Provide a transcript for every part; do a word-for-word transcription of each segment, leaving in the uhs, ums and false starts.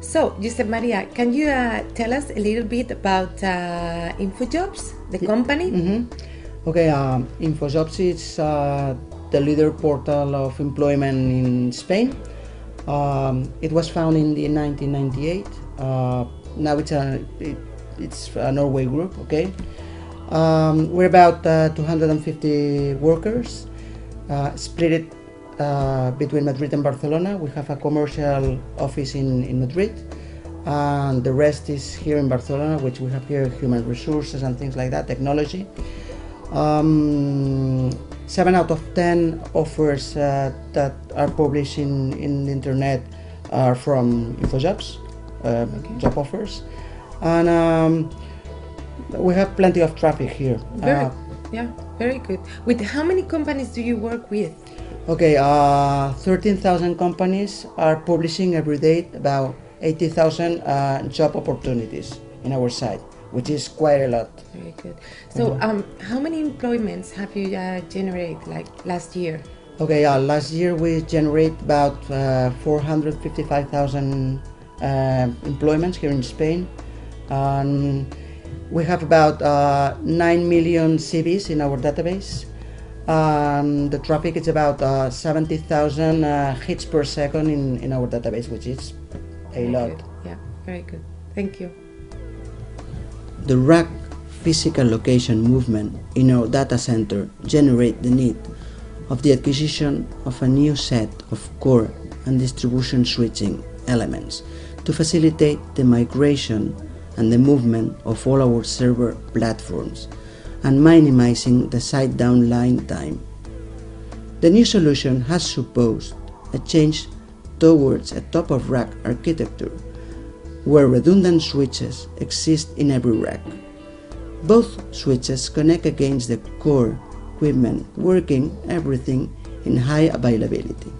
So, Josep Maria, can you uh, tell us a little bit about uh, InfoJobs, the company? Mm-hmm. Okay, uh, InfoJobs is uh, the leader portal of employment in Spain. Um, it was founded in nineteen ninety-eight. Uh, now it's a it, it's a Norway group. Okay, um, we're about uh, two hundred fifty workers, uh, split it. Uh, between Madrid and Barcelona. We have a commercial office in, in Madrid, and the rest is here in Barcelona, which we have here human resources and things like that, technology. Um, seven out of ten offers uh, that are published in, in the internet are from InfoJobs, uh, okay. job offers. And um, we have plenty of traffic here. Very, uh, yeah, very good. With how many companies do you work with? Okay, uh, thirteen thousand companies are publishing every day about eighty thousand uh, job opportunities in our site, which is quite a lot. Very good. So, mm-hmm. um, how many employments have you uh, generated, like last year? Okay, uh, last year we generate about uh, four hundred fifty-five thousand uh, employments here in Spain. Um, we have about uh, nine million C Vs in our database. Um, the traffic is about uh, seventy thousand uh, hits per second in, in our database, which is a lot. Yeah, very good. Thank you. The R A C physical location movement in our data center generates the need of the acquisition of a new set of core and distribution switching elements to facilitate the migration and the movement of all our server platforms, and minimizing the site downline time. The new solution has supposed a change towards a top-of-rack architecture, where redundant switches exist in every rack. Both switches connect against the core equipment, working everything in high availability.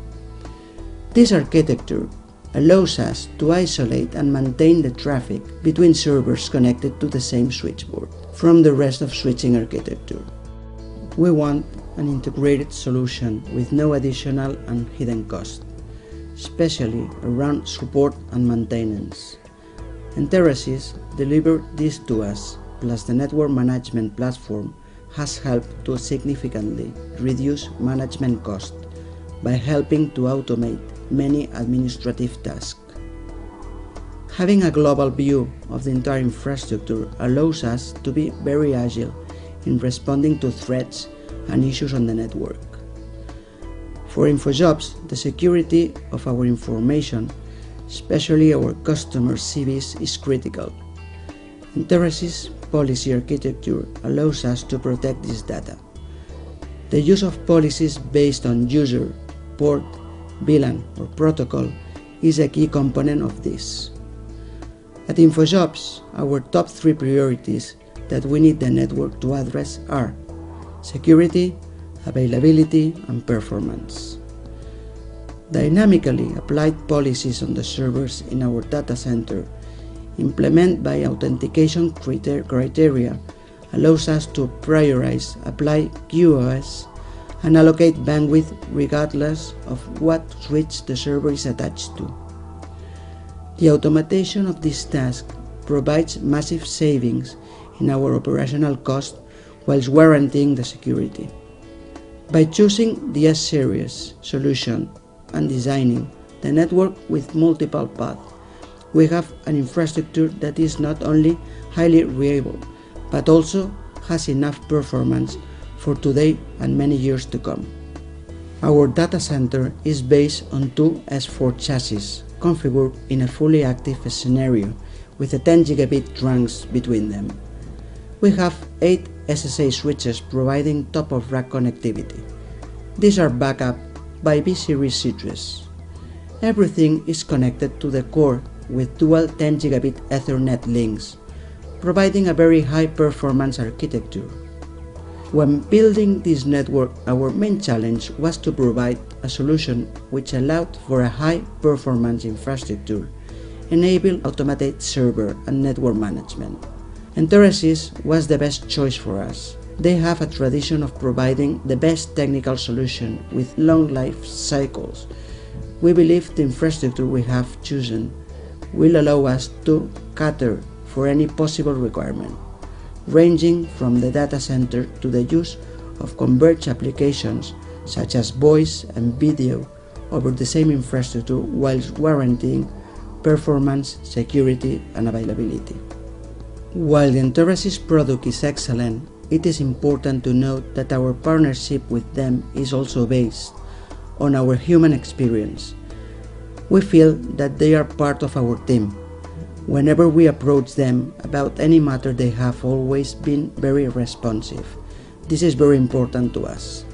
This architecture allows us to isolate and maintain the traffic between servers connected to the same switchboard from the rest of switching architecture. We want an integrated solution with no additional and hidden cost, especially around support and maintenance. Enterasys delivered this to us, plus the network management platform has helped to significantly reduce management cost by helping to automate many administrative tasks. Having a global view of the entire infrastructure allows us to be very agile in responding to threats and issues on the network. For InfoJobs, the security of our information, especially our customers' C Vs, is critical. Enterasys policy architecture allows us to protect this data. The use of policies based on user, port, V LAN or protocol is a key component of this. At InfoJobs, our top three priorities that we need the network to address are security, availability, and performance. Dynamically applied policies on the servers in our data center, implemented by authentication criteria, allows us to prioritize, apply QoS, and allocate bandwidth regardless of what switch the server is attached to. The automation of this task provides massive savings in our operational cost whilst guaranteeing the security. By choosing the S-Series solution and designing the network with multiple paths, we have an infrastructure that is not only highly reliable, but also has enough performance for today and many years to come. Our data center is based on two S four chassis, configured in a fully active scenario with a ten gigabit trunks between them. We have eight S S A switches providing top-of-rack connectivity. These are backed up by B-Series switches. Everything is connected to the core with dual ten gigabit Ethernet links, providing a very high-performance architecture. When building this network, our main challenge was to provide a solution which allowed for a high-performance infrastructure, enable automated server and network management. Enterasys was the best choice for us. They have a tradition of providing the best technical solution with long life cycles. We believe the infrastructure we have chosen will allow us to cater for any possible requirement, ranging from the data center to the use of converged applications such as voice and video over the same infrastructure whilst guaranteeing performance, security and availability. While the Enterasys product is excellent, it is important to note that our partnership with them is also based on our human experience. We feel that they are part of our team. Whenever we approach them about any matter, they have always been very responsive. This is very important to us.